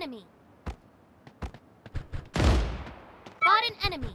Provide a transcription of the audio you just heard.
Enemy. Bought an enemy.